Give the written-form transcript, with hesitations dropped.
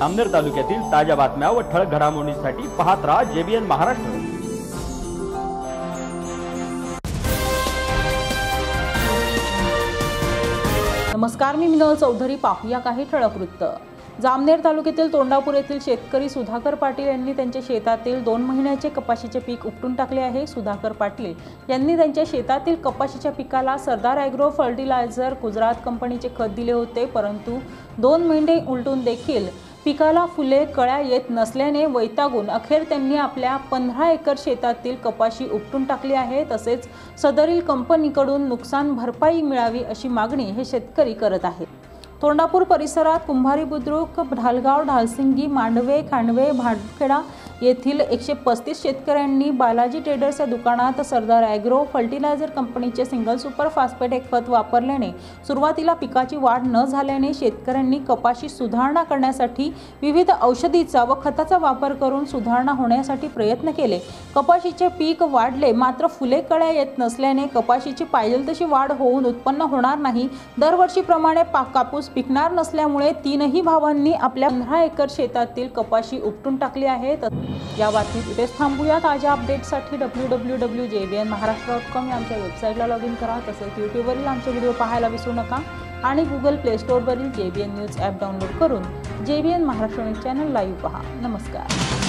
जामनेर तालुक्यातील ताज्या बातम्या व ठळक घडामोडींसाठी पाहत रहा जेबीएन महाराष्ट्र। नमस्कार, मी मीनल चौधरी। पाहूया काही ठळक वृत्त। जामनेर तालुक्यातील तोंडापूर येथील शेतकरी सुधाकर पाटील यांनी त्यांच्या शेतातील 2 महिन्याचे कपाशीचे पीक उपटून टाकले आहे। सुधाकर पाटील यांनी त्यांच्या शेतातील कपाशीच्या पिकाला सरदार ॲग्रो फर्टिलायझर गुजरात कंपनीचे खत दिले होते, परंतु 2 महिने उलटून देखील पिकाला फुले कळ्या येत नसल्याने वैतागून अखेर त्यांनी आपल्या 15 एकर शेतातील कपाशी उपटून टाकली आहे। तसेच सदरील कंपनीकडून नुकसान भरपाई मिळावी अशी मागणी हे शेतकरी करत आहेत। तोंडापूर परिसरात कुंभारी बुद्रुक, ढालगाव, ढालसिंगी, मांडवे, खांडवे, भाटखेडा येथील 135 शेतकऱ्यांनी बालाजी ट्रेडर्स या दुकानात सरदार ॲग्रो फर्टिलायझर कंपनीचे सिंगल सुपर फॉस्फेट हे खत वापरल्याने सुरुवातीला पिकाची वाढ न झाल्याने शेतकऱ्यांनी कपाशी सुधारणा करण्यासाठी विविध औषधीचा व खताचा वापर करून सुधारणा होण्यासाठी प्रयत्न केले। कपाशीचे पीक वाढले, मात्र फुले कळ्या येत नसल्याने कपाशीची पाहिजे तशी वाढ होऊन उत्पन्न होणार नाही। दरवर्षीप्रमाणे कापूस पिकणार नसल्यामुळे 3ही भावांनी आपल्या 15 एकर शेतातील कपाशी उपटून टाकली आहे। या बातमीत इथेच थांबूया। ताज्या अपडेट्ससाठी www.jbnmaharashtra.com या आमच्या वेबसाईटला लॉग इन करा। तसेच यूट्यूबवरील आमचे व्हिडिओ पाहायला विसरू नका आणि गुगल प्ले स्टोरवरील JBN न्यूज ॲप डाउनलोड करून JBN Maharashtra news channel live पहा। नमस्कार।